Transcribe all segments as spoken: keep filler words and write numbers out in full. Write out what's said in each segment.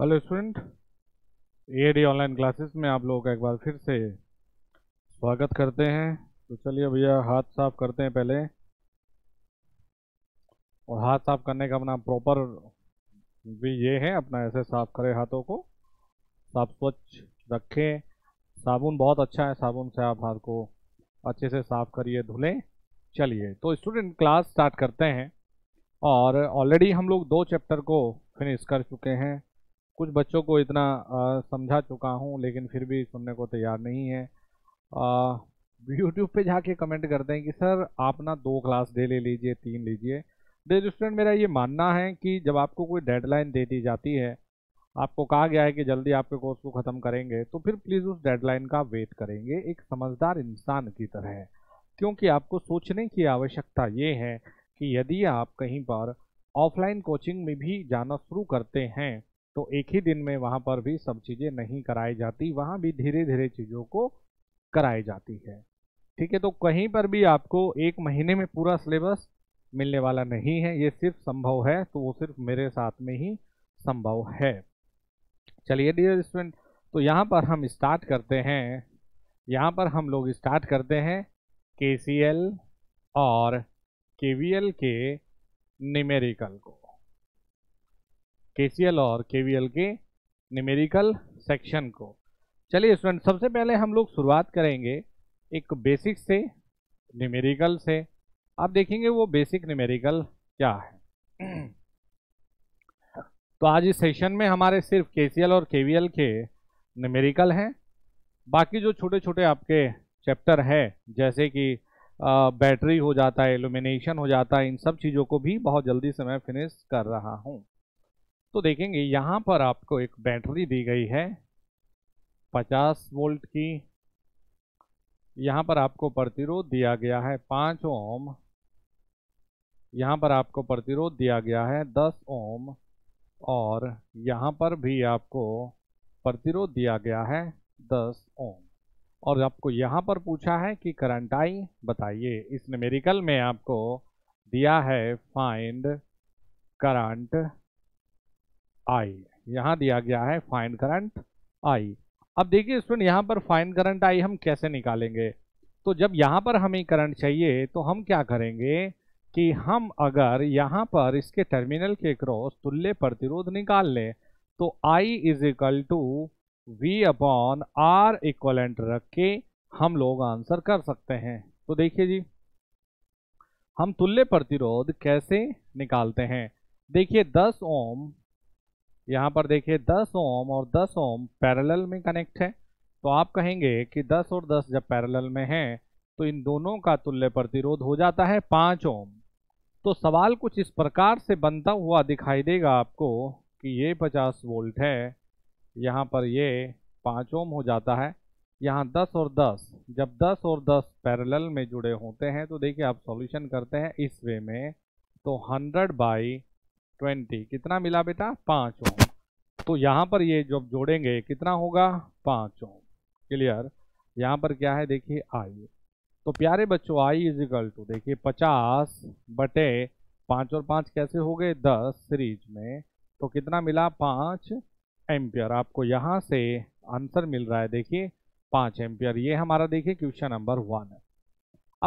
Hello student, AD online classes में आप लोगों का एक बार फिर से स्वागत करते हैं। तो चलिए भैया हाथ साफ करते हैं पहले, और हाथ साफ करने का अपना प्रॉपर भी ये है, अपना ऐसे साफ करें हाथों को, साफ स्वच्छ रखें। साबुन बहुत अच्छा है, साबुन से आप हाथ को अच्छे से साफ करिए, धुलें। चलिए तो स्टूडेंट क्लास स्टार्ट करते हैं, और ऑलरेडी हम लोग दो चैप्टर को फिनिश कर चुके हैं। कुछ बच्चों को इतना आ, समझा चुका हूं, लेकिन फिर भी सुनने को तैयार नहीं है। यूट्यूब पे जाके कमेंट करते हैं कि सर आप ना दो क्लास दे ले लीजिए, तीन लीजिए। देखिए स्टूडेंट, मेरा ये मानना है कि जब आपको कोई डेडलाइन दे दी जाती है, आपको कहा गया है कि जल्दी आपके कोर्स को ख़त्म करेंगे, तो फिर प्लीज़ उस डेडलाइन का वेट करेंगे एक समझदार इंसान की तरह। क्योंकि आपको सोचने की आवश्यकता ये है कि यदि आप कहीं पर ऑफलाइन कोचिंग में भी जाना शुरू करते हैं तो एक ही दिन में वहाँ पर भी सब चीज़ें नहीं कराई जाती, वहाँ भी धीरे धीरे चीज़ों को कराई जाती है। ठीक है, तो कहीं पर भी आपको एक महीने में पूरा सिलेबस मिलने वाला नहीं है, ये सिर्फ संभव है, तो वो सिर्फ मेरे साथ में ही संभव है। चलिए डियर स्टूडेंट, तो यहाँ पर हम स्टार्ट करते हैं, यहाँ पर हम लोग स्टार्ट करते हैं के सी एल और के वी एल के न्यूमेरिकल को। के सी एल और के वी एल के न्यूमेरिकल सेक्शन को। चलिए स्टूडेंट, सबसे पहले हम लोग शुरुआत करेंगे एक बेसिक से, न्यूमेरिकल से। आप देखेंगे वो बेसिक न्यूमेरिकल क्या है। तो आज इस सेशन में हमारे सिर्फ के सी एल और के वी एल के न्यूमेरिकल हैं। बाकी जो छोटे छोटे आपके चैप्टर है, जैसे कि बैटरी हो जाता है, इल्यूमिनेशन हो जाता है, इन सब चीज़ों को भी बहुत जल्दी से मैं फिनिश कर रहा हूँ। तो देखेंगे यहाँ पर आपको एक बैटरी दी गई है पचास वोल्ट की। यहाँ पर आपको प्रतिरोध दिया गया है पाँच ओम। यहाँ पर आपको प्रतिरोध दिया गया है दस ओम, और यहाँ पर भी आपको प्रतिरोध दिया गया है दस ओम। और आपको यहाँ पर पूछा है कि करंट आई बताइए। इस न्यूमेरिकल में आपको दिया है फाइंड करंट आई, यहाँ दिया गया है फाइंड करंट आई। अब देखिए स्टूडेंट, यहाँ पर फाइंड करंट आई हम कैसे निकालेंगे। तो जब यहाँ पर हमें करंट चाहिए तो हम क्या करेंगे कि हम अगर यहाँ पर इसके टर्मिनल के क्रॉस तुल्य प्रतिरोध निकाल लें, तो I is equal to V upon R equivalent रख के हम लोग आंसर कर सकते हैं। तो देखिए जी, हम तुल्य प्रतिरोध कैसे निकालते हैं। देखिए दस ओम, यहाँ पर देखिए दस ओम और दस ओम पैरेलल में कनेक्ट है। तो आप कहेंगे कि दस और दस जब पैरेलल में हैं तो इन दोनों का तुल्य प्रतिरोध हो जाता है पाँच ओम। तो सवाल कुछ इस प्रकार से बनता हुआ दिखाई देगा आपको कि ये पचास वोल्ट है, यहाँ पर ये पाँच ओम हो जाता है, यहाँ दस और दस, जब दस और दस पैरेलल में जुड़े होते हैं। तो देखिए आप सॉल्यूशन करते हैं इस वे में, तो हंड्रेड बाई ट्वेंटी कितना मिला बेटा, पाँच ओम। तो यहाँ पर ये जब जोड़ेंगे कितना होगा, पाँच ओम। क्लियर। यहाँ पर क्या है देखिए आई। तो प्यारे बच्चों आई इज इक्वल टू देखिए पचास बटे पाँच और पाँच कैसे हो गए दस सीरीज में, तो कितना मिला पाँच एम्पियर। आपको यहाँ से आंसर मिल रहा है देखिए पाँच एम्पियर। ये हमारा देखिए क्वेश्चन नंबर वन है।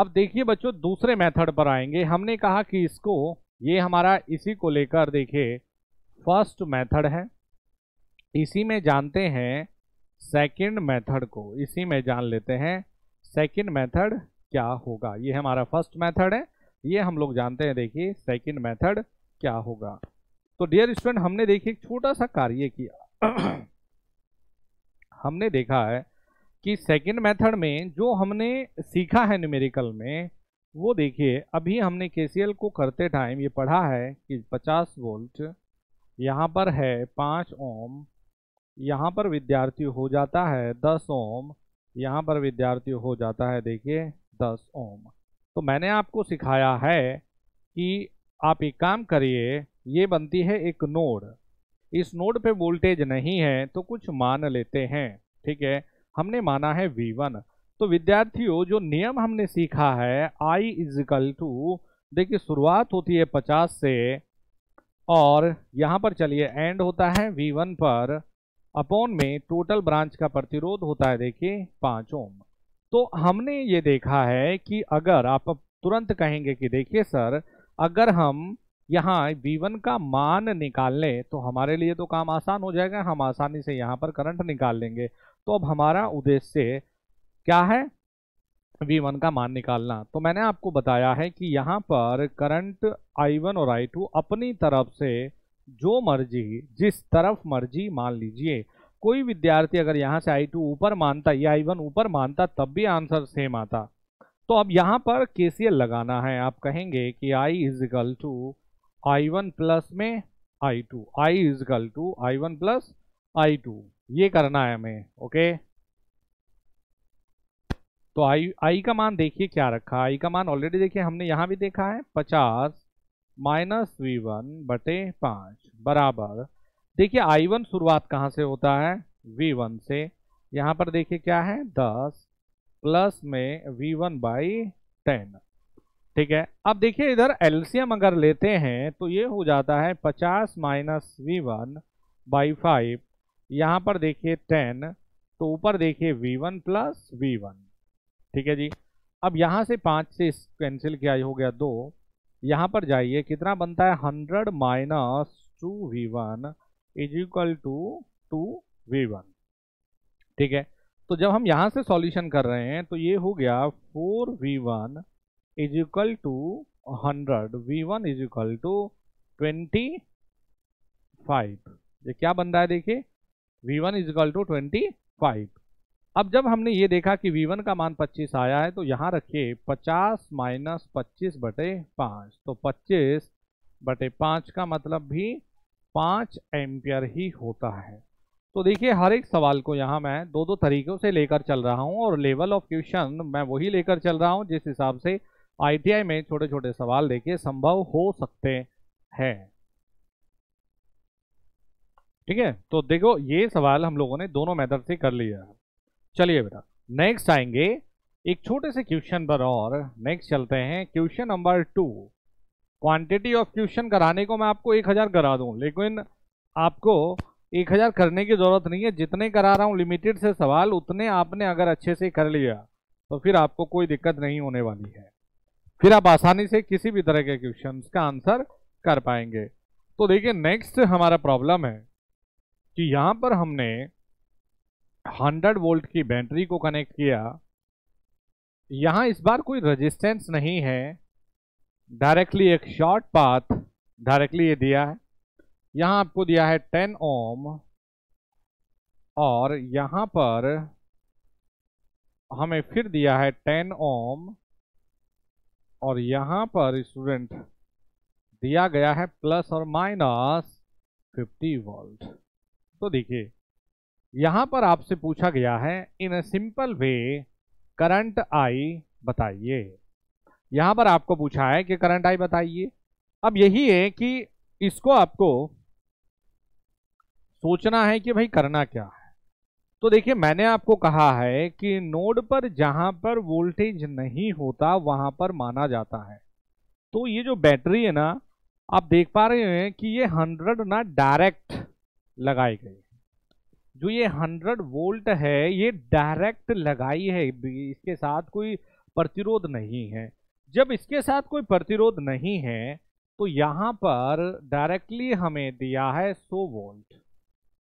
अब देखिए बच्चों दूसरे मेथड पर आएंगे। हमने कहा कि इसको ये हमारा इसी को लेकर देखिए फर्स्ट मेथड है, इसी में जानते हैं सेकंड मेथड को, इसी में जान लेते हैं सेकंड मेथड क्या होगा। ये हमारा फर्स्ट मेथड है, ये हम लोग जानते हैं, देखिए सेकंड मेथड क्या होगा। तो डियर स्टूडेंट, हमने देखिए एक छोटा सा कार्य किया। हमने देखा है कि सेकंड मेथड में जो हमने सीखा है न्यूमेरिकल में, वो देखिए अभी हमने के सी एल को करते टाइम ये पढ़ा है कि पचास वोल्ट, यहाँ पर है पाँच ओम, यहाँ पर विद्यार्थी हो जाता है दस ओम, यहाँ पर विद्यार्थी हो जाता है देखिए दस ओम। तो मैंने आपको सिखाया है कि आप एक काम करिए, ये बनती है एक नोड, इस नोड पे वोल्टेज नहीं है तो कुछ मान लेते हैं। ठीक है, हमने माना है वी वन। तो विद्यार्थियों जो नियम हमने सीखा है I इज इक्वल टू देखिए शुरुआत होती है पचास से, और यहाँ पर चलिए एंड होता है वी वन पर अपॉन में टोटल ब्रांच का प्रतिरोध होता है देखिए पाँच ओम। तो हमने ये देखा है कि अगर आप तुरंत कहेंगे कि देखिए सर अगर हम यहाँ वी वन का मान निकाल लें तो हमारे लिए तो काम आसान हो जाएगा, हम आसानी से यहाँ पर करंट निकाल लेंगे। तो अब हमारा उद्देश्य क्या है वी वन का मान निकालना। तो मैंने आपको बताया है कि यहाँ पर करंट आई वन और आई टू अपनी तरफ से जो मर्जी जिस तरफ मर्जी मान लीजिए। कोई विद्यार्थी अगर यहाँ से आई टू ऊपर मानता या आई वन ऊपर मानता तब भी आंसर सेम आता। तो अब यहाँ पर के सी एल लगाना है। आप कहेंगे कि I is equal to I one plus में I two, I is equal to I one plus I two, ये करना है हमें। ओके तो आई आई का मान देखिए क्या रखा, आई का मान ऑलरेडी देखिए हमने यहाँ भी देखा है पचास माइनस वी वन बटे पाँच बराबर। देखिए आई वन शुरुआत कहाँ से होता है वी वन से, यहाँ पर देखिए क्या है दस प्लस में वी वन बाई टेन, ठीक है। अब देखिए इधर एलसीएम अगर लेते हैं तो ये हो जाता है पचास minus V one by five, यहाँ पर देखिए टेन, तो ऊपर देखिए V one plus V one, ठीक है जी। अब यहाँ से पाँच से कैंसिल किया हो गया दो, यहाँ पर जाइए कितना बनता है hundred minus two V one is equal to two V one, ठीक है। तो जब हम यहाँ से सॉल्यूशन कर रहे हैं तो ये हो गया four V one is equal to hundred, V one is equal to twenty five, ये क्या बन रहा है देखिए V one is equal to twenty five. अब जब हमने ये देखा कि वी वन का मान पच्चीस आया है तो यहाँ रखिए पचास माइनस पच्चीस बटे पाँच, तो पच्चीस बटे पाँच का मतलब भी पाँच एम्पियर ही होता है। तो देखिए हर एक सवाल को यहाँ मैं दो दो तरीक़ों से लेकर चल रहा हूँ और लेवल ऑफ क्वेश्चन मैं वही लेकर चल रहा हूँ जिस हिसाब से आई टी आई में छोटे छोटे सवाल देखिए संभव हो सकते हैं, ठीक है। तो देखो ये सवाल हम लोगों ने दोनों मेथड से कर लिया है। चलिए बेटा नेक्स्ट आएंगे एक छोटे से क्वेश्चन पर और नेक्स्ट चलते हैं question number two. Quantity of question कराने को मैं आपको एक हज़ार करा दूं, लेकिन आपको एक हज़ार करने की ज़रूरत नहीं है, जितने करा रहा हूं लिमिटेड से सवाल उतने आपने अगर अच्छे से कर लिया तो फिर आपको कोई दिक्कत नहीं होने वाली है, फिर आप आसानी से किसी भी तरह के क्वेश्चन का आंसर कर पाएंगे। तो देखिए नेक्स्ट हमारा प्रॉब्लम है कि यहाँ पर हमने हंड्रेड वोल्ट की बैटरी को कनेक्ट किया, यहाँ इस बार कोई रेजिस्टेंस नहीं है, डायरेक्टली एक शॉर्ट पाथ डायरेक्टली ये दिया है, यहाँ आपको दिया है टेन ओम और यहाँ पर हमें फिर दिया है टेन ओम और यहाँ पर स्टूडेंट दिया गया है प्लस और माइनस फिफ्टी वोल्ट। तो देखिए यहाँ पर आपसे पूछा गया है इन a simple way current I बताइए, यहाँ पर आपको पूछा है कि करंट आई बताइए। अब यही है कि इसको आपको सोचना है कि भाई करना क्या है। तो देखिए मैंने आपको कहा है कि नोड पर जहाँ पर वोल्टेज नहीं होता वहाँ पर माना जाता है। तो ये जो बैटरी है ना आप देख पा रहे हैं कि ये हंड्रेड ना डायरेक्ट लगाई गई, जो ये हंड्रेड वोल्ट है ये डायरेक्ट लगाई है, इसके साथ कोई प्रतिरोध नहीं है। जब इसके साथ कोई प्रतिरोध नहीं है तो यहाँ पर डायरेक्टली हमें दिया है सौ वोल्ट,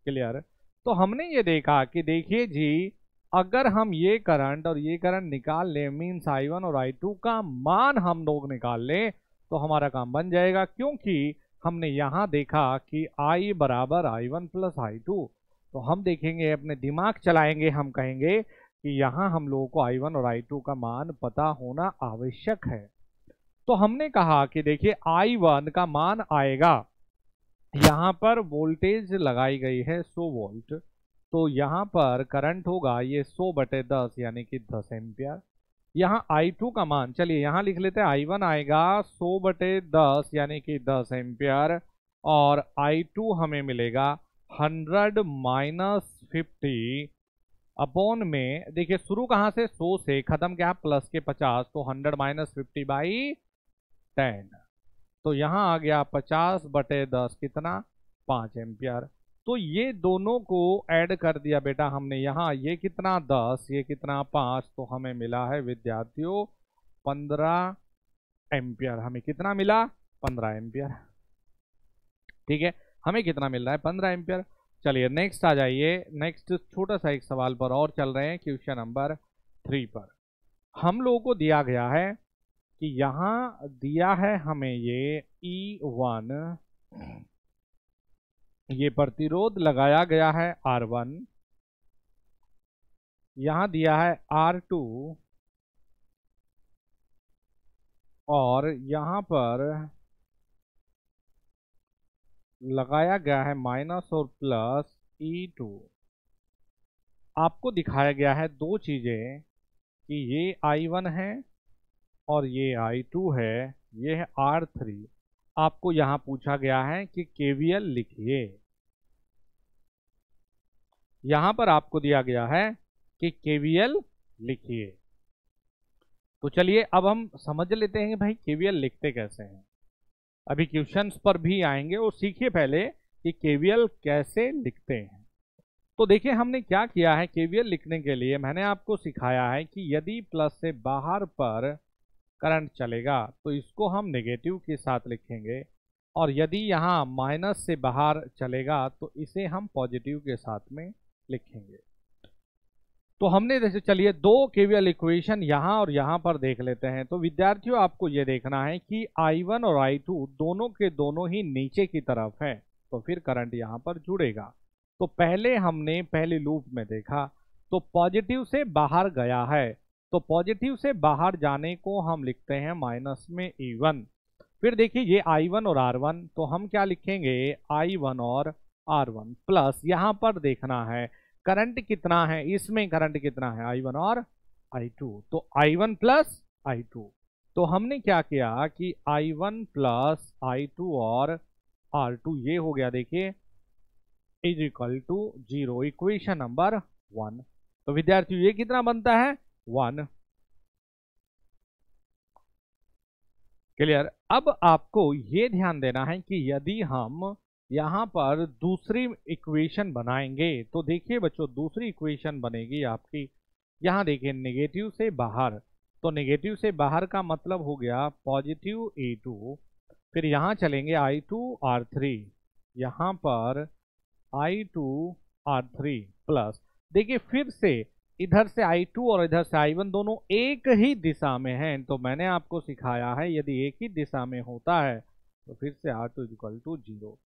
क्लियर। तो हमने ये देखा कि देखिए जी अगर हम ये करंट और ये करंट निकाल लें मीन्स आई वन और आई टू का मान हम लोग निकाल लें तो हमारा काम बन जाएगा, क्योंकि हमने यहाँ देखा कि आई बराबर I one plus I two. तो हम देखेंगे अपने दिमाग चलाएंगे, हम कहेंगे कि यहाँ हम लोगों को आई वन और आई टू का मान पता होना आवश्यक है। तो हमने कहा कि देखिए आई वन का मान आएगा, यहाँ पर वोल्टेज लगाई गई है सौ वोल्ट, तो यहाँ पर करंट होगा ये सौ बटे दस यानी कि दस एम्पियर। यहाँ आई टू का मान चलिए यहाँ लिख लेते हैं, आई वन आएगा सौ बटे दस यानी कि दस एम्पियर और आई टू हमें मिलेगा हंड्रेड माइनस फिफ्टी अपॉन में देखिए शुरू कहाँ से सौ से, ख़त्म क्या प्लस के पचास, तो hundred minus fifty by ten. तो यहाँ आ गया पचास बटे दस कितना पाँच एम्पियर। तो ये दोनों को ऐड कर दिया बेटा हमने यहाँ, ये कितना दस ये कितना पाँच, तो हमें मिला है विद्यार्थियों पंद्रह एम्पियर। हमें कितना मिला पंद्रह एम्पियर। ठीक है, हमें कितना मिल रहा है पंद्रह एम्पियर। चलिए नेक्स्ट आ जाइए, नेक्स्ट छोटा सा एक सवाल पर और चल रहे हैं, क्वेश्चन नंबर थ्री पर हम लोगों को दिया गया है कि यहाँ दिया है हमें ये ई वन, ये प्रतिरोध लगाया गया है आर वन, यहाँ दिया है आर टू, और यहाँ पर लगाया गया है माइनस और प्लस ई टू। आपको दिखाया गया है दो चीजें कि ये आई वन है और ये आई टू है, ये है आर थ्री। आपको यहाँ पूछा गया है कि केवीएल लिखिए। यहाँ पर आपको दिया गया है कि केवीएल लिखिए। तो चलिए अब हम समझ लेते हैं कि भाई केवीएल लिखते कैसे हैं। अभी क्वेश्चंस पर भी आएंगे और सीखिए पहले कि केवीएल कैसे लिखते हैं। तो देखिए हमने क्या किया है, केवीएल लिखने के लिए मैंने आपको सिखाया है कि यदि प्लस से बाहर पर करंट चलेगा तो इसको हम नेगेटिव के साथ लिखेंगे, और यदि यहाँ माइनस से बाहर चलेगा तो इसे हम पॉजिटिव के साथ में लिखेंगे। तो हमने जैसे चलिए दो केवीएल इक्वेशन यहाँ और यहाँ पर देख लेते हैं। तो विद्यार्थियों आपको ये देखना है कि आई वन और आई टू दोनों के दोनों ही नीचे की तरफ हैं, तो फिर करंट यहाँ पर जुड़ेगा। तो पहले हमने पहले लूप में देखा तो पॉजिटिव से बाहर गया है, तो पॉजिटिव से बाहर जाने को हम लिखते हैं माइनस में ई वन। फिर देखिए ये आई वन और आर वन, तो हम क्या लिखेंगे आई वन और आर वन प्लस यहाँ पर देखना है करंट कितना है, इसमें करंट कितना है आई वन और आई टू, तो I one plus I two. तो हमने क्या किया कि I one plus I two और आर टू ये हो गया देखिए is equal to zero, equation number one. तो विद्यार्थियों ये कितना बनता है वन। क्लियर। अब आपको ये ध्यान देना है कि यदि हम यहाँ पर दूसरी इक्वेशन बनाएंगे तो देखिए बच्चों दूसरी इक्वेशन बनेगी आपकी, यहाँ देखिए नेगेटिव से बाहर, तो नेगेटिव से बाहर का मतलब हो गया पॉजिटिव ए टू, फिर यहाँ चलेंगे आई टू आर थ्री, यहाँ पर I two R three plus देखिए फिर से इधर से आई टू और इधर से आई वन दोनों एक ही दिशा में हैं, तो मैंने आपको सिखाया है यदि एक ही दिशा में होता है तो फिर से R two equal to zero.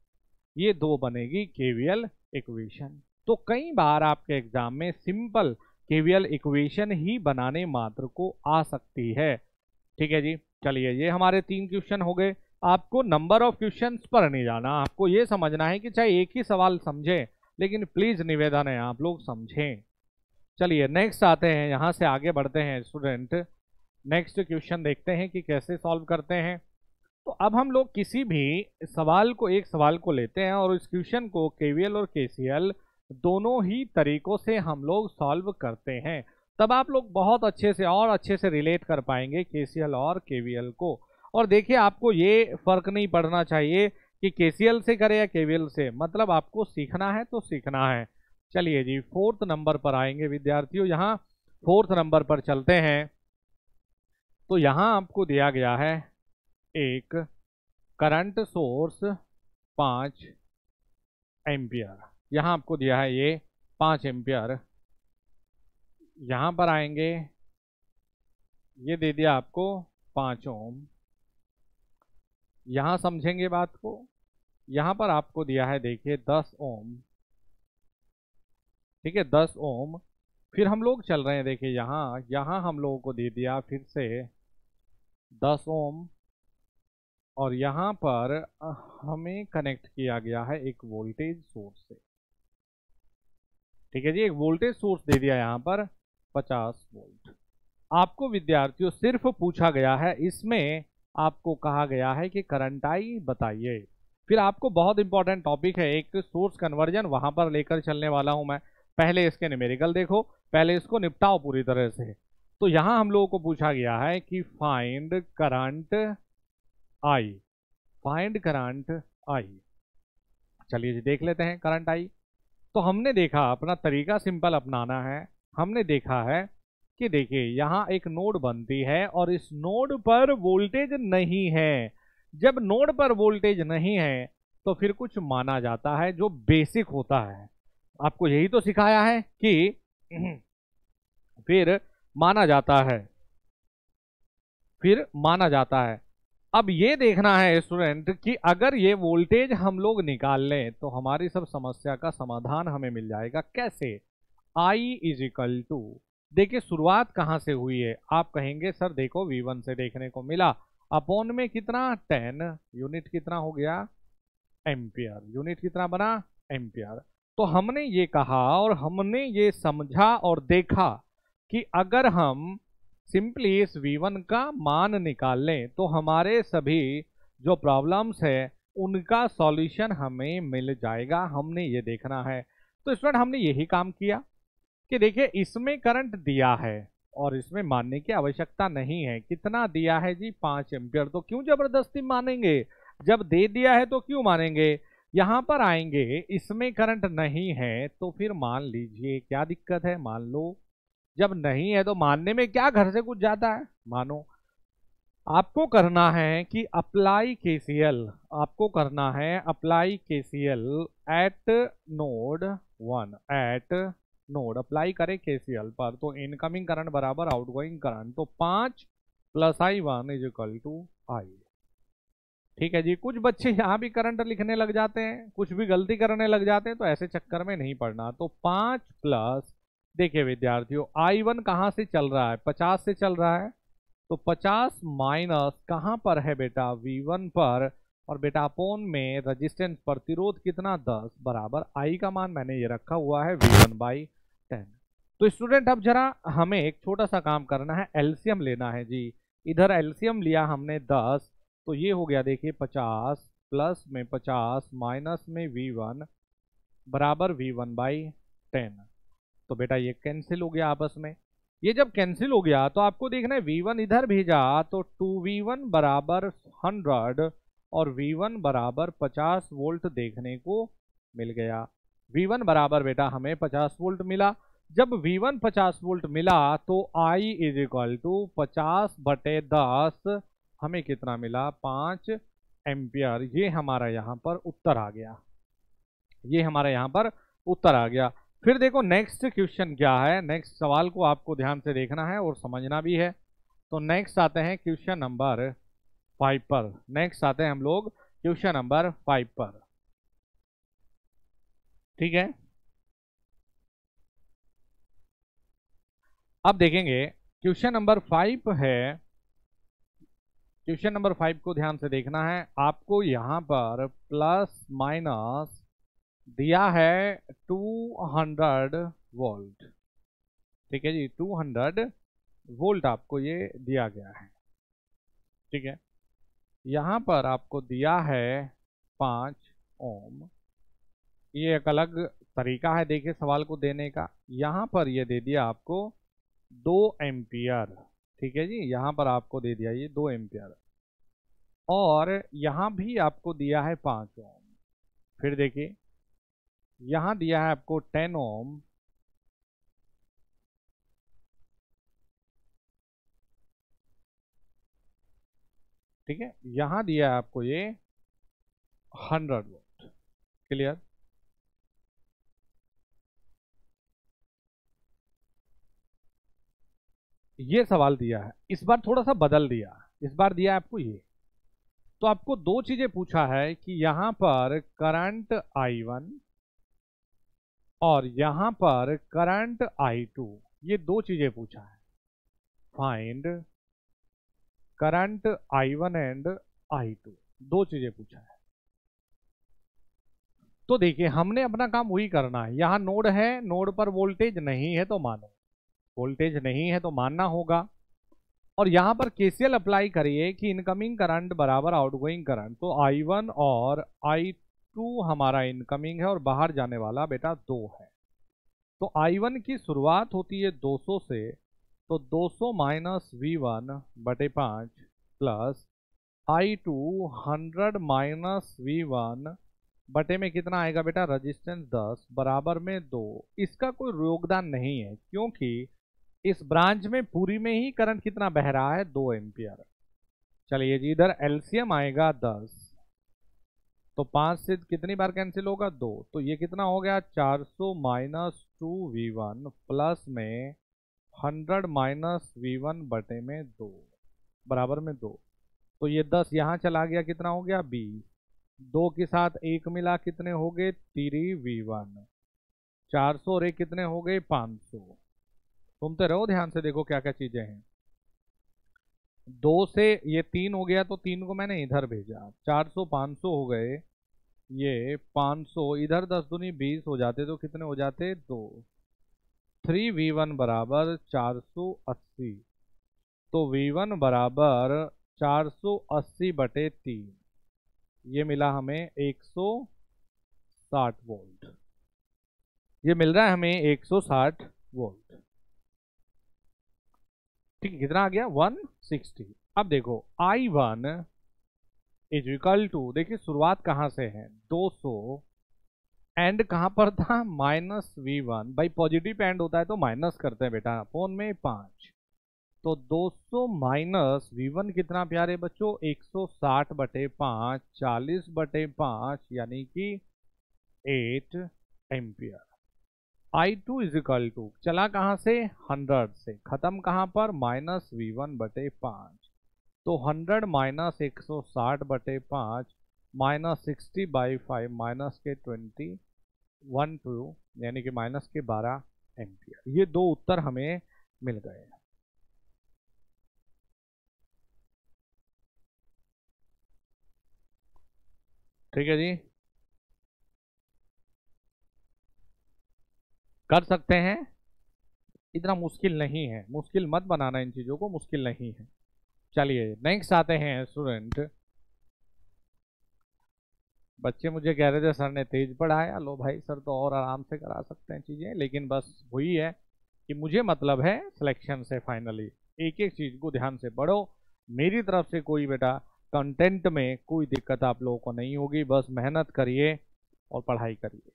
ये दो बनेगी केवीएल इक्वेशन। तो कई बार आपके एग्जाम में सिंपल केवीएल इक्वेशन ही बनाने मात्र को आ सकती है। ठीक है जी, चलिए ये हमारे तीन क्वेश्चन हो गए। आपको नंबर ऑफ क्वेश्चंस पर नहीं जाना, आपको ये समझना है कि चाहे एक ही सवाल समझें, लेकिन प्लीज निवेदन है आप लोग समझें। चलिए नेक्स्ट आते हैं, यहाँ से आगे बढ़ते हैं स्टूडेंट, नेक्स्ट क्वेश्चन देखते हैं कि कैसे सॉल्व करते हैं। तो अब हम लोग किसी भी सवाल को एक सवाल को लेते हैं और इस क्वेश्चन को केवीएल और केसीएल दोनों ही तरीकों से हम लोग सॉल्व करते हैं, तब आप लोग बहुत अच्छे से और अच्छे से रिलेट कर पाएंगे केसीएल और केवीएल को। और देखिए आपको ये फर्क नहीं पड़ना चाहिए कि केसीएल से करें या केवीएल से, मतलब आपको सीखना है तो सीखना है। चलिए जी फोर्थ नंबर पर आएंगे विद्यार्थियों, यहाँ फोर्थ नंबर पर चलते हैं। तो यहाँ आपको दिया गया है एक करंट सोर्स पाँच एम्पियर, यहाँ आपको दिया है ये पाँच एम्पियर। यहाँ पर आएंगे ये दे दिया आपको पाँच ओम, यहाँ समझेंगे बात को। यहाँ पर आपको दिया है देखिए दस ओम, ठीक है दस ओम। फिर हम लोग चल रहे हैं देखिए यहाँ, यहाँ हम लोगों को दे दिया फिर से दस ओम, और यहाँ पर हमें कनेक्ट किया गया है एक वोल्टेज सोर्स से। ठीक है जी, एक वोल्टेज सोर्स दे दिया यहाँ पर पचास वोल्ट। आपको विद्यार्थियों सिर्फ पूछा गया है, इसमें आपको कहा गया है कि करंट आई बताइए। फिर आपको बहुत इंपॉर्टेंट टॉपिक है एक सोर्स कन्वर्जन, वहाँ पर लेकर चलने वाला हूँ मैं। पहले इसके न्यूमेरिकल देखो, पहले इसको निपटाओ पूरी तरह से। तो यहाँ हम लोगों को पूछा गया है कि find current I, find current I. चलिए जी देख लेते हैं करंट आई। तो हमने देखा अपना तरीका सिंपल अपनाना है। हमने देखा है कि देखिए यहाँ एक नोड बनती है और इस नोड पर वोल्टेज नहीं है। जब नोड पर वोल्टेज नहीं है तो फिर कुछ माना जाता है जो बेसिक होता है। आपको यही तो सिखाया है कि फिर माना जाता है फिर माना जाता है। अब ये देखना है स्टूडेंट कि अगर ये वोल्टेज हम लोग निकाल लें तो हमारी सब समस्या का समाधान हमें मिल जाएगा। कैसे? आई इज इक्वल टू, देखिए शुरुआत कहाँ से हुई है? आप कहेंगे सर देखो वी वन से देखने को मिला, अपॉन में कितना टेन, यूनिट कितना हो गया एम्पियर, यूनिट कितना बना एम्पियर। तो हमने ये कहा और हमने ये समझा और देखा कि अगर हम सिंपली इस वी वन का मान निकाल लें तो हमारे सभी जो प्रॉब्लम्स है उनका सॉल्यूशन हमें मिल जाएगा। हमने ये देखना है। तो स्टूडेंट हमने यही काम किया कि देखिए इसमें करंट दिया है और इसमें मानने की आवश्यकता नहीं है। कितना दिया है जी? पाँच एम्पियर। तो क्यों जबरदस्ती मानेंगे? जब दे दिया है तो क्यों मानेंगे? यहाँ पर आएंगे, इसमें करंट नहीं है तो फिर मान लीजिए, क्या दिक्कत है? मान लो। जब नहीं है तो मानने में क्या घर से कुछ जाता है? मानो। आपको करना है कि अप्लाई केसीएल, आपको करना है apply KCL at node one, at node apply करें केसीएल पर। तो इनकमिंग करंट बराबर आउटगोइंग करंट, तो पांच plus I one is equal to I. ठीक है जी। कुछ बच्चे यहाँ भी करंट लिखने लग जाते हैं, कुछ भी गलती करने लग जाते हैं, तो ऐसे चक्कर में नहीं पड़ना। तो पांच प्लस, देखिए विद्यार्थियों आई वन कहाँ से चल रहा है? पचास से चल रहा है। तो पचास माइनस कहाँ पर है बेटा? वी वन पर। और बेटा अपोन में रजिस्टेंस प्रतिरोध कितना? दस, बराबर आई का मान मैंने ये रखा हुआ है वी वन बाई टेन। तो स्टूडेंट अब जरा हमें एक छोटा सा काम करना है, एलसीएम लेना है जी। इधर एलसीएम लिया हमने दस, तो ये हो गया देखिए पचास प्लस में पचास माइनस में वी वन बराबर वी वन बाई टेन। तो बेटा ये कैंसिल हो गया आपस में। ये जब कैंसिल हो गया तो आपको देखना है वी वन इधर भेजा तो टू वी वन बराबर हंड्रेड और वी वन बराबर पचास वोल्ट देखने को मिल गया। वी वन बराबर बेटा हमें पचास वोल्ट मिला। जब वी वन पचास वोल्ट मिला तो I इज इक्वल टू पचास बटे दस हमें कितना मिला? पाँच एम्पियर। ये हमारा यहाँ पर उत्तर आ गया, ये हमारा यहाँ पर उत्तर आ गया। फिर देखो नेक्स्ट क्वेश्चन क्या है। नेक्स्ट सवाल को आपको ध्यान से देखना है और समझना भी है। तो नेक्स्ट आते हैं क्वेश्चन नंबर फाइव पर। नेक्स्ट आते हैं हम लोग क्वेश्चन नंबर फाइव पर। ठीक है, अब देखेंगे क्वेश्चन नंबर फाइव है। क्वेश्चन नंबर फाइव को ध्यान से देखना है। आपको यहाँ पर प्लस माइनस दिया है टू हंड्रेड वोल्ट। ठीक है जी, टू हंड्रेड वोल्ट आपको ये दिया गया है। ठीक है, यहाँ पर आपको दिया है पाँच ओम। ये एक अलग तरीका है देखिए सवाल को देने का। यहाँ पर ये दे दिया आपको दो एम्पियर। ठीक है जी, यहाँ पर आपको दे दिया ये दो एम्पियर और यहाँ भी आपको दिया है पाँच ओम। फिर देखिए यहाँ दिया है आपको टेन ओम। ठीक है, यहाँ दिया है आपको ये हंड्रेड वोल्ट। क्लियर? ये सवाल दिया है, इस बार थोड़ा सा बदल दिया। इस बार दिया है आपको ये, तो आपको दो चीजें पूछा है कि यहाँ पर करंट आई वन और यहाँ पर करंट आई टू, ये दो चीजें पूछा है। Find current I one and I two, दो चीजें पूछा है। तो देखिए हमने अपना काम वही करना है। यहाँ नोड है, नोड पर वोल्टेज नहीं है तो मानो, वोल्टेज नहीं है तो मानना होगा। और यहाँ पर केसीएल अप्लाई करिए कि इनकमिंग करंट बराबर आउटगोइंग करंट। तो आई वन और आई टू टू हमारा इनकमिंग है और बाहर जाने वाला बेटा दो है। तो आई वन की शुरुआत होती है दो सौ से, तो दो सौ माइनस वी वन बटे पाँच plus I two hundred minus V one बटे में कितना आएगा बेटा रजिस्टेंस दस बराबर में दो। इसका कोई योगदान नहीं है क्योंकि इस ब्रांच में पूरी में ही करंट कितना बह रहा है दो एम्पियर। चलिए जी इधर एलसीएम आएगा दस तो पांच से कितनी बार कैंसिल होगा दो, तो ये कितना हो गया चार सौ minus two V one plus में हंड्रेड माइनस वी वन बटे में दो बराबर में दो। तो ये दस यहाँ चला गया कितना हो गया बीस, दो के साथ एक मिला कितने हो गए तीरी वी वन, चार सौ और एक कितने हो गए पाँच सौ। घूमते रहो ध्यान से देखो क्या क्या चीजें हैं। दो से ये तीन हो गया तो तीन को मैंने इधर भेजा, चार सौ पाँच सौ हो गए, ये पाँच सौ इधर दस दूनी बीस हो जाते तो कितने हो जाते दो, थ्री वी वन बराबर चार सौ अस्सी। तो वी वन बराबर चार सौ अस्सी बटे तीन, ये मिला हमें एक सौ साठ वोल्ट, ये मिल रहा है हमें एक सौ साठ वोल्ट। ठीक है कितना आ गया एक सौ साठ। अब देखो I one is equal to, देखिए शुरुआत कहाँ से है दो सौ, एंड कहाँ पर था माइनस वी वन, भाई पॉजिटिव एंड होता है तो माइनस करते हैं बेटा फोन में पाँच, तो दो सौ माइनस वी वन कितना प्यारे बच्चों एक सौ साठ बटे पाँच, चालीस बटे पाँच यानी कि आठ ampere. I two is equal to चला कहाँ से हंड्रेड से, खत्म कहाँ पर माइनस वी वन बटे पाँच, तो हंड्रेड माइनस एक सौ साठ बटे पाँच minus sixty by five minus के ट्वेंटी वन टू यानी कि माइनस के बारह एम्पियर। ये दो उत्तर हमें मिल गए हैं। ठीक है जी कर सकते हैं, इतना मुश्किल नहीं है, मुश्किल मत बनाना इन चीजों को, मुश्किल नहीं है। चलिए नेक्स्ट आते हैं स्टूडेंट। बच्चे मुझे कह रहे थे सर ने तेज पढ़ाया, लो भाई सर तो और आराम से करा सकते हैं चीजें, लेकिन बस वही है कि मुझे मतलब है सिलेक्शन से फाइनली एक एक चीज को ध्यान से पढ़ो। मेरी तरफ से कोई बेटा कंटेंट में कोई दिक्कत आप लोगों को नहीं होगी, बस मेहनत करिए और पढ़ाई करिए।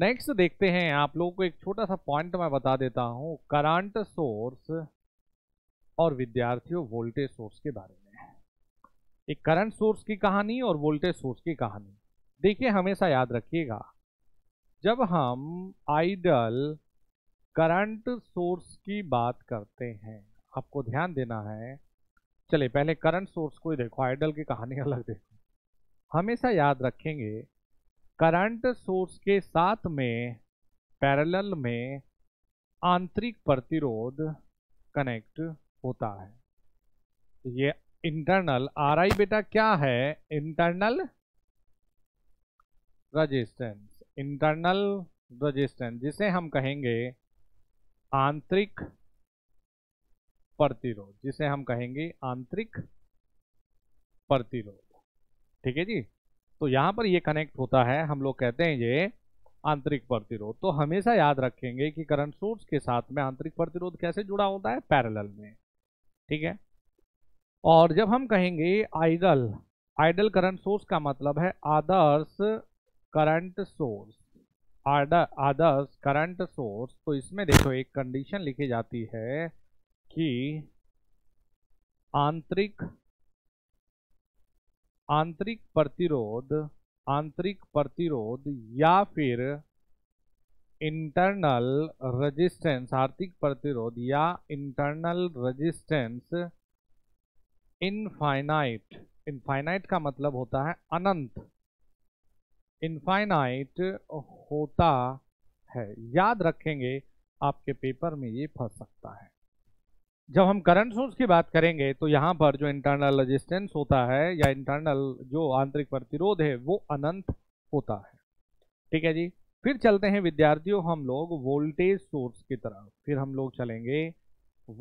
नेक्स्ट देखते हैं आप लोगों को एक छोटा सा पॉइंट मैं बता देता हूँ, करंट सोर्स और विद्यार्थियों वोल्टेज सोर्स के बारे में। एक करंट सोर्स की कहानी और वोल्टेज सोर्स की कहानी। देखिए हमेशा याद रखिएगा जब हम आइडल करंट सोर्स की बात करते हैं आपको ध्यान देना है। चले पहले करंट सोर्स को ही देखो, आइडल की कहानी अलग देखो। हमेशा याद रखेंगे करंट सोर्स के साथ में पैरेलल में आंतरिक प्रतिरोध कनेक्ट होता है। ये इंटरनल आर आई बेटा क्या है इंटरनल रेजिस्टेंस, इंटरनल रेजिस्टेंस जिसे हम कहेंगे आंतरिक प्रतिरोध, जिसे हम कहेंगे आंतरिक प्रतिरोध। ठीक है जी तो यहां पर ये कनेक्ट होता है, हम लोग कहते हैं ये आंतरिक प्रतिरोध। तो हमेशा याद रखेंगे कि करंट सोर्स के साथ में आंतरिक प्रतिरोध कैसे जुड़ा होता है पैरेलल में। ठीक है और जब हम कहेंगे आइडल, आइडल करंट सोर्स का मतलब है आदर्श करंट सोर्स, आदर्श करंट सोर्स। तो इसमें देखो एक कंडीशन लिखी जाती है कि आंतरिक आंतरिक प्रतिरोध, आंतरिक प्रतिरोध या फिर इंटरनल रेजिस्टेंस, आंतरिक प्रतिरोध या इंटरनल रेजिस्टेंस इनफाइनाइट, इनफाइनाइट का मतलब होता है अनंत, इनफाइनाइट होता है। याद रखेंगे आपके पेपर में ये फंस सकता है। जब हम करंट सोर्स की बात करेंगे तो यहाँ पर जो इंटरनल रेजिस्टेंस होता है या इंटरनल जो आंतरिक प्रतिरोध है वो अनंत होता है। ठीक है जी फिर चलते हैं विद्यार्थियों हम लोग वोल्टेज सोर्स की तरफ, फिर हम लोग चलेंगे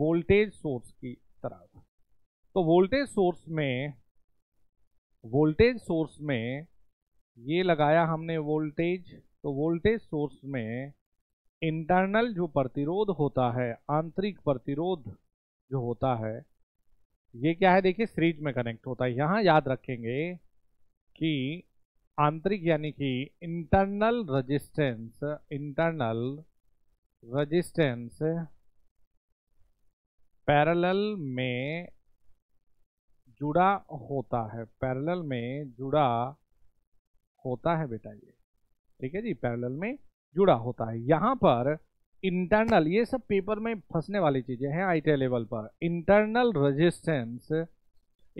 वोल्टेज सोर्स की तरफ। तो वोल्टेज सोर्स में, वोल्टेज सोर्स में ये लगाया हमने वोल्टेज, तो वोल्टेज सोर्स में इंटरनल जो प्रतिरोध होता है, आंतरिक प्रतिरोध जो होता है ये क्या है देखिए, सीरीज में कनेक्ट होता है। यहाँ याद रखेंगे कि आंतरिक यानी कि internal resistance, internal resistance parallel में जुड़ा होता है, पैरेलल में जुड़ा होता है बेटा ये, ठीक है जी, पैरेलल में जुड़ा होता है। यहाँ पर इंटरनल, ये सब पेपर में फंसने वाली चीजें हैं आईटीआई लेवल पर। Internal resistance,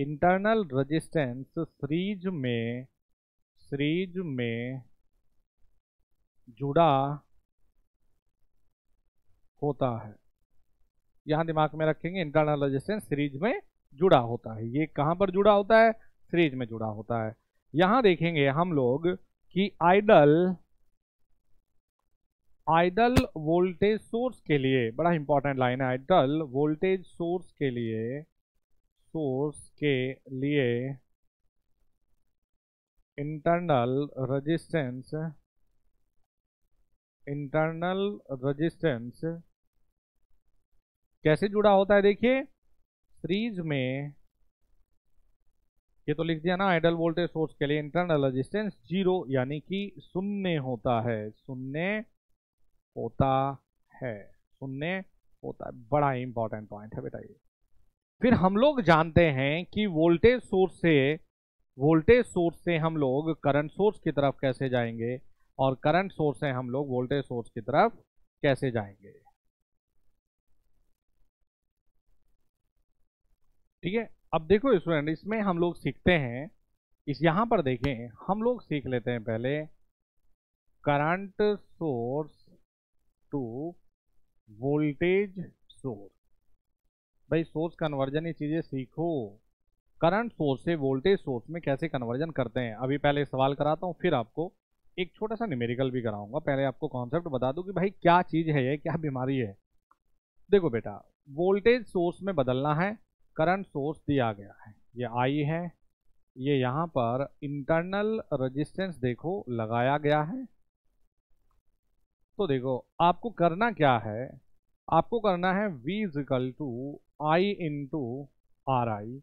internal resistance series में, सीरीज में जुड़ा होता है। यहाँ दिमाग में रखेंगे, इंटरनल रेजिस्टेंस सीरीज में जुड़ा होता है। ये कहाँ पर जुड़ा होता है? सीरीज में जुड़ा होता है। यहाँ देखेंगे हम लोग कि आइडल, आइडल वोल्टेज सोर्स के लिए, बड़ा इंपॉर्टेंट लाइन है, आइडल वोल्टेज सोर्स के लिए, सोर्स के लिए इंटरनल रेजिस्टेंस, इंटरनल रेजिस्टेंस कैसे जुड़ा होता है देखिए सीरीज में। ये तो लिख दिया ना, आइडल वोल्टेज सोर्स के लिए इंटरनल रेजिस्टेंस जीरो यानी कि शून्य होता है, शून्य होता है, सुनने होता है। बड़ा इंपॉर्टेंट पॉइंट है बेटा ये। फिर हम लोग जानते हैं कि वोल्टेज सोर्स से, वोल्टेज सोर्स से हम लोग करंट सोर्स की तरफ कैसे जाएंगे और करंट सोर्स से हम लोग वोल्टेज सोर्स की तरफ कैसे जाएंगे, ठीक है। अब देखो स्टूडेंट, इसमें हम लोग सीखते हैं, इस यहां पर देखें हम लोग सीख लेते हैं पहले current source to voltage source. भाई सोर्स कन्वर्जन ये चीजें सीखो, करंट सोर्स से वोल्टेज सोर्स में कैसे कन्वर्जन करते हैं। अभी पहले सवाल कराता हूँ, फिर आपको एक छोटा सा न्यूमेरिकल भी कराऊंगा। पहले आपको कॉन्सेप्ट बता दूं कि भाई क्या चीज है ये, क्या बीमारी है। देखो बेटा, वोल्टेज सोर्स में बदलना है, करंट सोर्स दिया गया है, ये आई है, ये यहाँ पर इंटरनल रजिस्टेंस देखो लगाया गया है। तो देखो आपको करना क्या है, आपको करना है V equal to I into R I,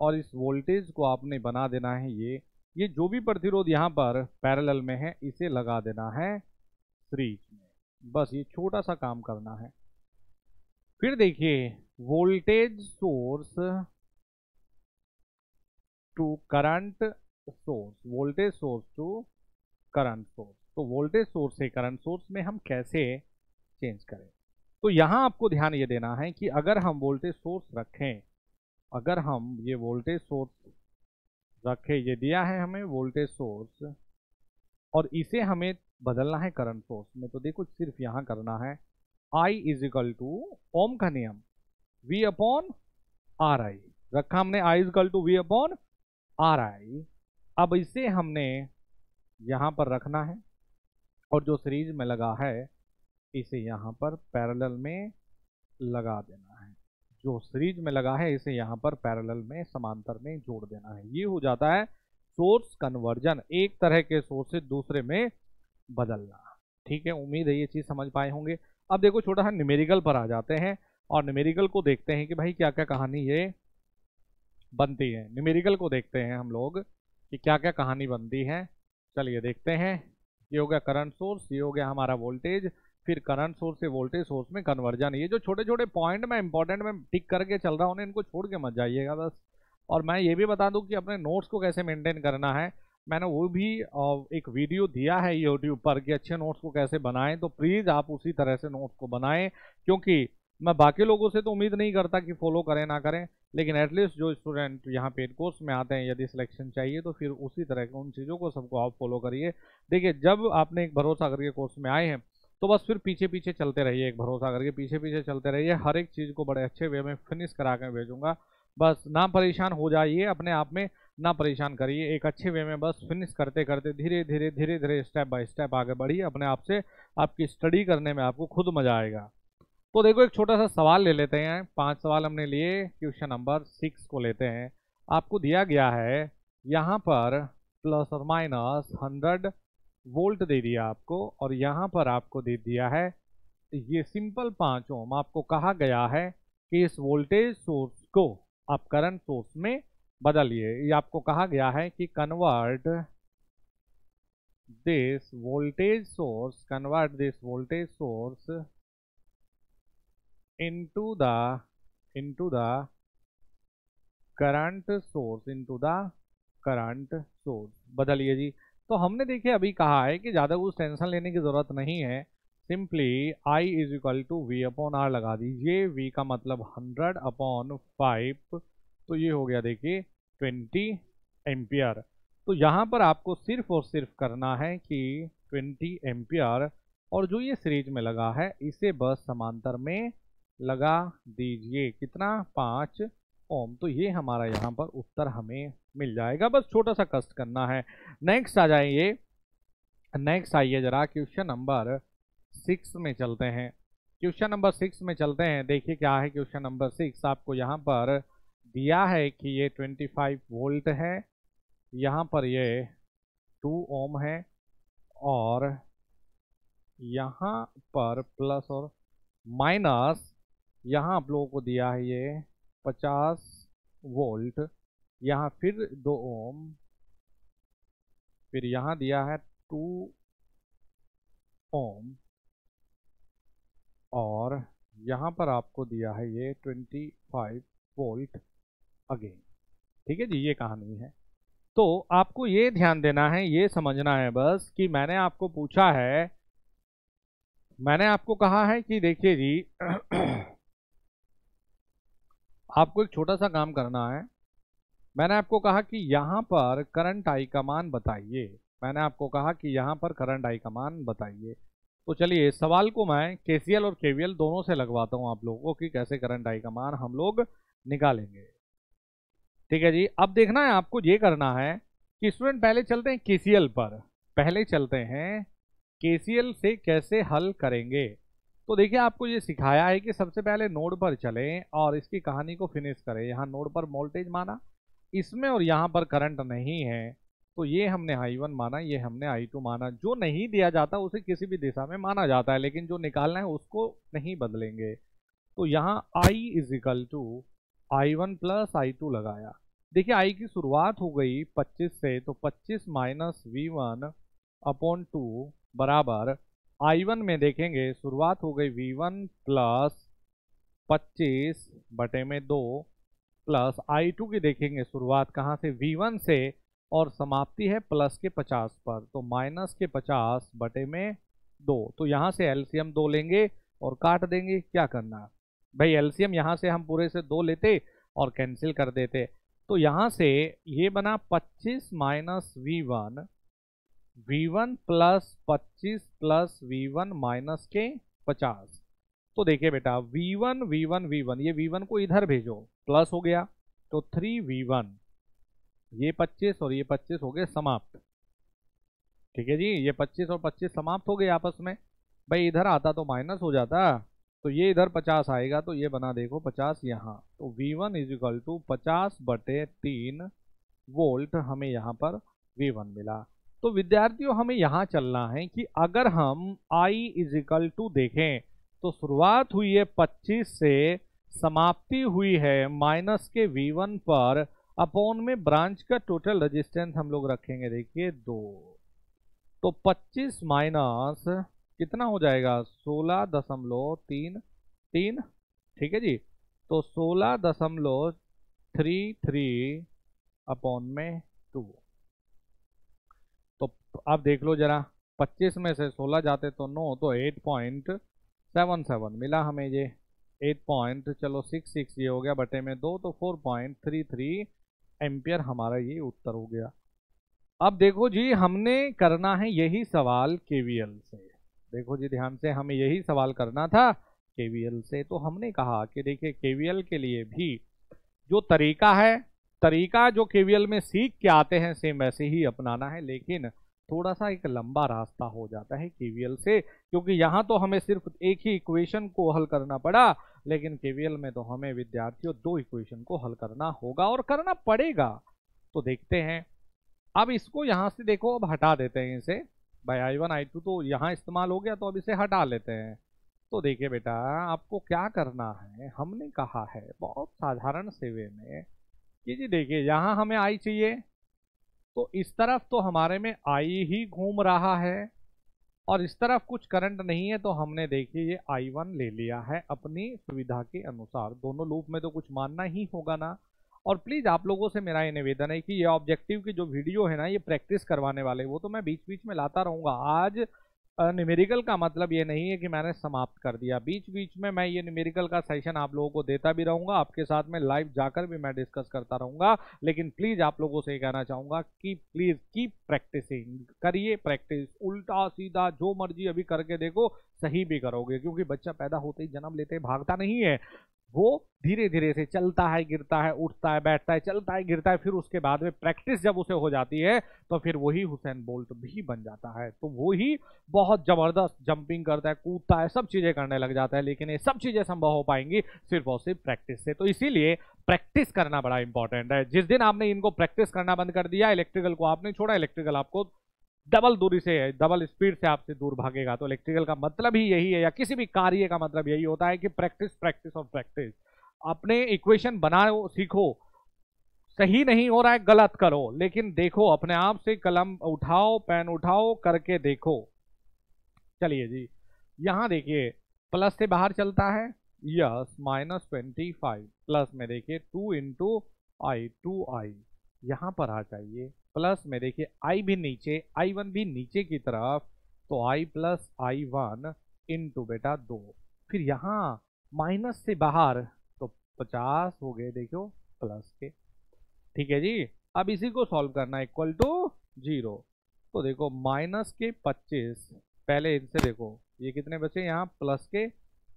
और इस वोल्टेज को आपने बना देना है ये, ये जो भी प्रतिरोध यहाँ पर पैरेलल में है इसे लगा देना है सीरीज में, बस ये छोटा सा काम करना है। फिर देखिए voltage source to current source, voltage source to current source, तो वोल्टेज सोर्स से करंट सोर्स में हम कैसे चेंज करें। तो यहाँ आपको ध्यान ये देना है कि अगर हम वोल्टेज सोर्स रखें, अगर हम ये वोल्टेज सोर्स रखें, ये दिया है हमें वोल्टेज सोर्स, और इसे हमें बदलना है करंट सोर्स में। तो देखो सिर्फ यहाँ करना है I is equal to, Ohm का नियम, वी अपॉन आर आई रखा हमने, I is equal to V upon R I. अब इसे हमने यहाँ पर रखना है और जो सीरीज में लगा है इसे यहाँ पर पैरेलल में लगा देना है, जो सीरीज में लगा है इसे यहाँ पर पैरेलल में, समांतर में जोड़ देना है। ये हो जाता है सोर्स कन्वर्जन, एक तरह के सोर्स से दूसरे में बदलना, ठीक है। उम्मीद है ये चीज़ समझ पाए होंगे। अब देखो छोटा सा न्यूमेरिकल पर आ जाते हैं और न्यूमेरिकल को देखते हैं कि भाई क्या क्या कहानी ये बनती है। न्यूमेरिकल को देखते हैं हम लोग कि क्या क्या कहानी बनती है, चलिए देखते हैं। ये हो गया करंट सोर्स, ये हो गया हमारा वोल्टेज, फिर करंट सोर्स से वोल्टेज सोर्स में कन्वर्जन। ये जो छोटे छोटे पॉइंट में इंपॉर्टेंट में टिक करके चल रहा हूँ, इनको छोड़ के मत जाइएगा बस। और मैं ये भी बता दूं कि अपने नोट्स को कैसे मेंटेन करना है, मैंने वो भी एक वीडियो दिया है यूट्यूब पर कि अच्छे नोट्स को कैसे बनाएं। तो प्लीज़ आप उसी तरह से नोट्स को बनाएं, क्योंकि मैं बाकी लोगों से तो उम्मीद नहीं करता कि फॉलो करें ना करें, लेकिन एटलीस्ट जो स्टूडेंट यहाँ पेड कोर्स में आते हैं यदि सिलेक्शन चाहिए तो फिर उसी तरह के उन चीज़ों को सबको आप फॉलो करिए। देखिए जब आपने एक भरोसा करके कोर्स में आए हैं तो बस फिर पीछे पीछे चलते रहिए, एक भरोसा करके पीछे पीछे चलते रहिए। हर एक चीज़ को बड़े अच्छे वे में फिनिश करा कर भेजूंगा, बस ना परेशान हो जाइए, अपने आप में ना परेशान करिए, एक अच्छे वे में बस फिनिश करते करते धीरे धीरे धीरे धीरे स्टेप बाय स्टेप आगे बढ़िए। अपने आप से आपकी स्टडी करने में आपको खुद मज़ा आएगा। तो देखो एक छोटा सा सवाल ले लेते हैं, पांच सवाल हमने लिए, क्वेश्चन नंबर सिक्स को लेते हैं। आपको दिया गया है यहाँ पर प्लस और माइनस हंड्रेड वोल्ट दे दिया आपको, और यहाँ पर आपको दे दिया है ये सिंपल पाँच ओम। आपको कहा गया है कि इस वोल्टेज सोर्स को आप करंट सोर्स में बदलिए। ये आपको कहा गया है कि convert this voltage source convert this voltage source into the into the current source into the current source बदलिए जी। तो हमने देखिए अभी कहा है कि ज़्यादा कुछ टेंशन लेने की ज़रूरत नहीं है। Simply I is equal to V upon R लगा दीजिए। वी का मतलब हंड्रेड अपॉन फाइव, तो ये हो गया देखिए ट्वेंटी एम्पियर। तो यहाँ पर आपको सिर्फ और सिर्फ करना है कि ट्वेंटी एम्पियर और जो ये सीरीज में लगा है इसे बस समांतर में लगा दीजिए। कितना? पाँच ओम। तो ये हमारा यहाँ पर उत्तर हमें मिल जाएगा, बस छोटा सा कष्ट करना है। नेक्स्ट आ जाइए, नेक्स्ट आइए जरा क्वेश्चन नंबर सिक्स में चलते हैं। क्वेश्चन नंबर सिक्स में चलते हैं। देखिए क्या है क्वेश्चन नंबर सिक्स। आपको यहाँ पर दिया है कि ये पच्चीस वोल्ट है, यहाँ पर ये दो ओम है और यहाँ पर प्लस और माइनस, यहाँ आप लोगों को दिया है ये पचास वोल्ट, यहाँ फिर दो ओम, फिर यहाँ दिया है दो ओम और यहाँ पर आपको दिया है ये पच्चीस वोल्ट अगेन। ठीक है जी, ये कहानी है। तो आपको ये ध्यान देना है, ये समझना है बस कि मैंने आपको पूछा है, मैंने आपको कहा है कि देखिए जी आपको एक छोटा सा काम करना है। मैंने आपको कहा कि यहाँ पर करंट आई का मान बताइए, मैंने आपको कहा कि यहाँ पर करंट आई का मान बताइए। तो चलिए इस सवाल को मैं केसीएल और केवीएल दोनों से लगवाता हूँ आप लोगों को कि कैसे करंट आई का मान हम लोग निकालेंगे। ठीक है जी, अब देखना है आपको, ये करना है कि स्टूडेंट पहले चलते हैं केसीएल पर, पहले चलते हैं केसीएल से कैसे हल करेंगे। तो देखिए आपको ये सिखाया है कि सबसे पहले नोड पर चलें और इसकी कहानी को फिनिश करें। यहाँ नोड पर वोल्टेज माना इसमें और यहाँ पर करंट नहीं है, तो ये हमने आई वन माना, ये हमने आई टू माना। जो नहीं दिया जाता उसे किसी भी दिशा में माना जाता है, लेकिन जो निकालना है उसको नहीं बदलेंगे। तो यहाँ I is equal to I one plus I two लगाया। देखिए आई की शुरुआत हो गई पच्चीस से, तो पच्चीस minus V one upon two बराबर आई वन में देखेंगे शुरुआत हो गई वी वन प्लस पच्चीस बटे में दो प्लस आई टू की देखेंगे शुरुआत कहाँ से, वी वन से और समाप्ति है प्लस के पचास पर, तो माइनस के पचास बटे में दो। तो यहाँ से एलसीएम दो लेंगे और काट देंगे। क्या करना भाई, एलसीएम यहाँ से हम पूरे से दो लेते और कैंसिल कर देते। तो यहाँ से ये बना पच्चीस minus V one, V one plus पच्चीस प्लस वी वन माइनस के पचास। तो देखिए बेटा V one V one V one ये वी वन को इधर भेजो, प्लस हो गया तो थ्री वी वन, ये पच्चीस और ये पच्चीस हो गए समाप्त। ठीक है जी, ये पच्चीस और पच्चीस समाप्त हो गए आपस में। भाई इधर आता तो माइनस हो जाता, तो ये इधर पचास आएगा, तो ये बना देखो पचास यहाँ। तो V one is equal to पचास बटे तीन वोल्ट हमें यहाँ पर वी वन मिला। तो विद्यार्थियों हमें यहाँ चलना है कि अगर हम आई इज इक्वल टू देखें तो शुरुआत हुई है पच्चीस से, समाप्ति हुई है माइनस के वी वन पर, अपॉन में ब्रांच का टोटल रेजिस्टेंस हम लोग रखेंगे देखिए दो। तो पच्चीस माइनस कितना हो जाएगा सोलह दशमलव तीन तीन। ठीक है जी, तो सोलह दशमलव थ्री थ्री अपॉन में टू। तो आप देख लो जरा पच्चीस में से सोलह जाते तो नौ, तो एट पॉइंट सेवन सेवन मिला हमें। ये एट पॉइंट चलो सिक्स सिक्स ये हो गया बटे में दो, तो four point three three ampere हमारा ये उत्तर हो गया। अब देखो जी हमने करना है यही सवाल केवीएल से। देखो जी ध्यान से, हमें यही सवाल करना था केवीएल से। तो हमने कहा कि देखिए केवीएल के लिए भी जो तरीका है, तरीका जो केवीएल में सीख के आते हैं सेम वैसे ही अपनाना है, लेकिन थोड़ा सा एक लंबा रास्ता हो जाता है केवीएल से, क्योंकि यहाँ तो हमें सिर्फ एक ही इक्वेशन को हल करना पड़ा, लेकिन केवीएल में तो हमें विद्यार्थियों दो इक्वेशन को हल करना होगा और करना पड़ेगा। तो देखते हैं, अब इसको यहाँ से देखो अब हटा देते हैं इसे, भाई आई वन आई टू तो यहाँ इस्तेमाल हो गया, तो अब इसे हटा लेते हैं। तो देखिए बेटा, आपको क्या करना है, हमने कहा है बहुत साधारण से वे में कि जी देखिए यहाँ हमें आई चाहिए, तो इस तरफ तो हमारे में आई ही घूम रहा है और इस तरफ कुछ करंट नहीं है, तो हमने देखिए ये आई वन ले लिया है अपनी सुविधा के अनुसार। दोनों लूप में तो कुछ मानना ही होगा ना। और प्लीज़ आप लोगों से मेरा ये निवेदन है कि ये ऑब्जेक्टिव की जो वीडियो है ना, ये प्रैक्टिस करवाने वाले, वो तो मैं बीच बीच में लाता रहूँगा। आज न्यूमेरिकल का मतलब ये नहीं है कि मैंने समाप्त कर दिया, बीच बीच में मैं ये न्यूमेरिकल का सेशन आप लोगों को देता भी रहूँगा, आपके साथ में लाइव जाकर भी मैं डिस्कस करता रहूँगा। लेकिन प्लीज़ आप लोगों से ये कहना चाहूँगा कि प्लीज़ कीप प्रैक्टिसिंग, करिए प्रैक्टिस, उल्टा सीधा जो मर्जी अभी करके देखो, सही भी करोगे, क्योंकि बच्चा पैदा होते ही जन्म लेते ही भागता नहीं है, वो धीरे धीरे से चलता है, गिरता है, उठता है, बैठता है, चलता है, गिरता है, फिर उसके बाद में प्रैक्टिस जब उसे हो जाती है तो फिर वही हुसैन बोल्ट भी बन जाता है। तो वही बहुत ज़बरदस्त जंपिंग करता है, कूदता है, सब चीज़ें करने लग जाता है। लेकिन ये सब चीज़ें संभव हो पाएंगी सिर्फ और सिर्फ प्रैक्टिस से। तो इसीलिए प्रैक्टिस करना बड़ा इंपॉर्टेंट है। जिस दिन आपने इनको प्रैक्टिस करना बंद कर दिया, इलेक्ट्रिकल को आपने छोड़ा, इलेक्ट्रिकल आपको डबल दूरी से, डबल स्पीड से आपसे दूर भागेगा। तो इलेक्ट्रिकल का मतलब ही यही है, या किसी भी कार्य का मतलब यही होता है कि प्रैक्टिस प्रैक्टिस और प्रैक्टिस। अपने इक्वेशन बनाओ, सीखो, सही नहीं हो रहा है गलत करो, लेकिन देखो, अपने आप से कलम उठाओ, पेन उठाओ, करके देखो। चलिए जी, यहाँ देखिए प्लस से बाहर चलता है, yes minus twenty five plus में देखिए two into I, two I यहाँ पर आ जाइए, प्लस में देखिए आई भी नीचे, आई वन भी नीचे की तरफ, तो I plus I one into बेटा दो, फिर यहाँ माइनस से बाहर तो पचास हो गए, देखो प्लस के, ठीक है जी। अब इसी को सॉल्व करना, इक्वल टू जीरो, तो देखो माइनस के पच्चीस, पहले इनसे देखो ये कितने बचे यहाँ, प्लस के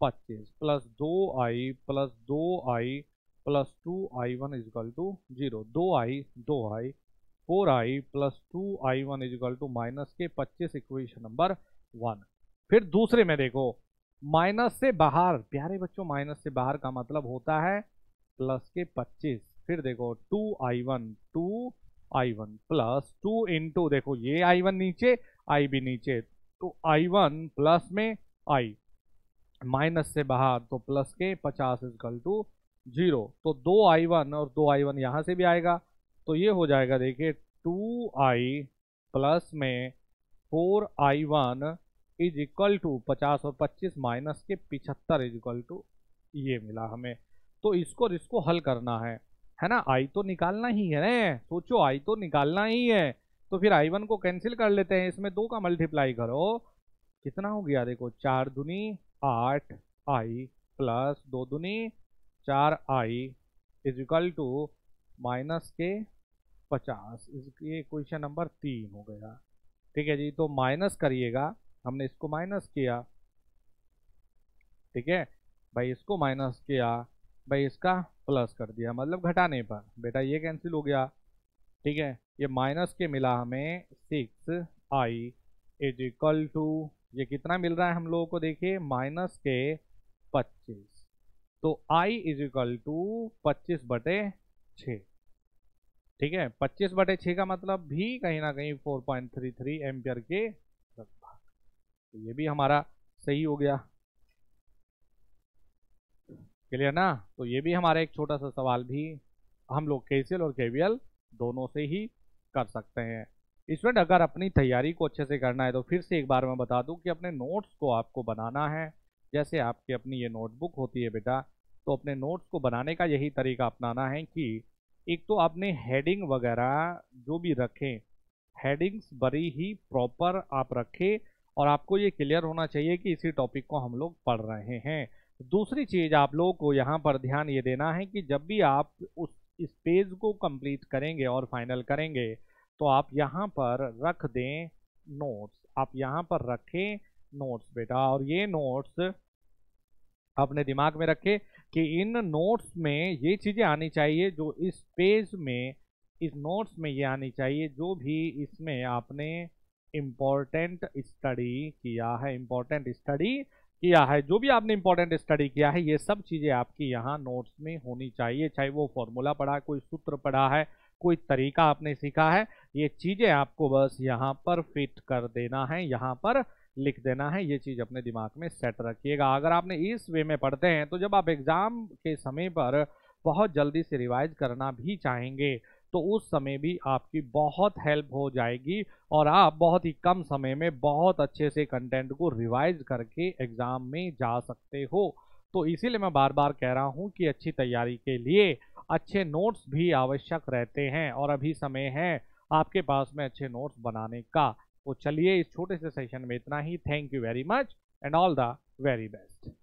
पच्चीस, प्लस दो आई प्लस दो I plus two I one equal two zero, दो आई दो I four I plus two I one equal two minus के पच्चीस, इक्वेशन नंबर वन। फिर दूसरे में देखो माइनस से बाहर, प्यारे बच्चों माइनस से बाहर का मतलब होता है प्लस के पच्चीस, फिर देखो two I one, two I one plus two into, देखो ये आई वन नीचे, आई भी नीचे, तो आई वन प्लस में आई माइनस से बाहर, तो प्लस के पचास इजिकल टू जीरो, तो दो आई वन और दो आई वन यहाँ से भी आएगा, तो ये हो जाएगा देखिए टू आई प्लस में four I one is equal to पचास और पच्चीस माइनस के पिछहत्तर इज इक्वल टू ये मिला हमें। तो इसको इसको हल करना है, है ना, आई तो निकालना ही है ना, सोचो आई तो निकालना ही है। तो फिर आई वन को कैंसिल कर लेते हैं, इसमें दो का मल्टीप्लाई करो, कितना हो गया देखो, चार दूनी आठ आई प्लस दो दूनी चार I is equal to minus के पचास, इसके क्वेश्चन नंबर तीन हो गया, ठीक है जी। तो माइनस करिएगा, हमने इसको माइनस किया, ठीक है भाई, इसको माइनस किया भाई, इसका प्लस कर दिया, मतलब घटाने पर बेटा ये कैंसिल हो गया, ठीक है। ये माइनस के मिला हमें six I is equal to, ये कितना मिल रहा है हम लोगों को देखिए, माइनस के पच्चीस, तो आई इज इक्वल टू पच्चीस बटे छः, ठीक है। पच्चीस बटे छः का मतलब भी कहीं ना कहीं four point three three ampere के लगभग, तो ये भी हमारा सही हो गया, क्लियर ना। तो ये भी हमारा एक छोटा सा सवाल भी हम लोग केसीएल और केवीएल दोनों से ही कर सकते हैं। स्टूडेंट अगर अपनी तैयारी को अच्छे से करना है तो फिर से एक बार मैं बता दूं कि अपने नोट्स को आपको बनाना है, जैसे आपकी अपनी ये नोटबुक होती है बेटा, तो अपने नोट्स को बनाने का यही तरीका अपनाना है कि एक तो आपने हेडिंग वगैरह जो भी रखें, हेडिंग्स बड़ी ही प्रॉपर आप रखें, और आपको ये क्लियर होना चाहिए कि इसी टॉपिक को हम लोग पढ़ रहे हैं। दूसरी चीज़ आप लोगों को यहाँ पर ध्यान ये देना है कि जब भी आप उस इस पेज को कंप्लीट करेंगे और फाइनल करेंगे, तो आप यहाँ पर रख दें नोट्स, आप यहाँ पर रखें नोट्स बेटा, और ये नोट्स अपने दिमाग में रखें कि इन नोट्स में ये चीज़ें आनी चाहिए जो इस पेज में, इस नोट्स में ये आनी चाहिए जो भी इसमें आपने इम्पोर्टेंट स्टडी किया है, इम्पोर्टेंट स्टडी किया है, जो भी आपने इम्पोर्टेंट स्टडी किया है, ये सब चीज़ें आपकी यहाँ नोट्स में होनी चाहिए, चाहे वो फॉर्मूला पढ़ा, कोई सूत्र पढ़ा है, कोई तरीका आपने सीखा है, ये चीजें आपको बस यहाँ पर फिट कर देना है, यहाँ पर लिख देना है। ये चीज अपने दिमाग में सेट रखिएगा। अगर आपने इस वे में पढ़ते हैं तो जब आप एग्जाम के समय पर बहुत जल्दी से रिवाइज करना भी चाहेंगे तो उस समय भी आपकी बहुत हेल्प हो जाएगी और आप बहुत ही कम समय में बहुत अच्छे से कंटेंट को रिवाइज करके एग्जाम में जा सकते हो। तो इसीलिए मैं बार बार कह रहा हूँ कि अच्छी तैयारी के लिए अच्छे नोट्स भी आवश्यक रहते हैं और अभी समय है आपके पास में अच्छे नोट्स बनाने का। तो चलिए इस छोटे से सेशन में इतना ही। Thank you very much and all the very best.